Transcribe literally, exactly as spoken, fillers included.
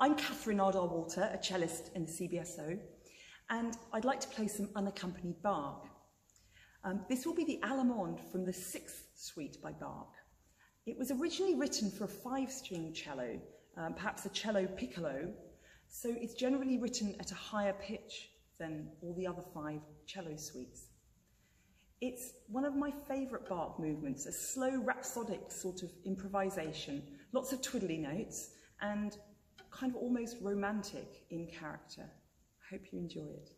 I'm Catherine Ardagh-Walter, a cellist in the C B S O, and I'd like to play some unaccompanied Bach. Um, this will be the Allemande from the Sixth Suite by Bach. It was originally written for a five-string cello, um, perhaps a cello piccolo, so it's generally written at a higher pitch than all the other five cello suites. It's one of my favourite Bach movements, a slow rhapsodic sort of improvisation, lots of twiddly notes and kind of almost romantic in character. I hope you enjoy it.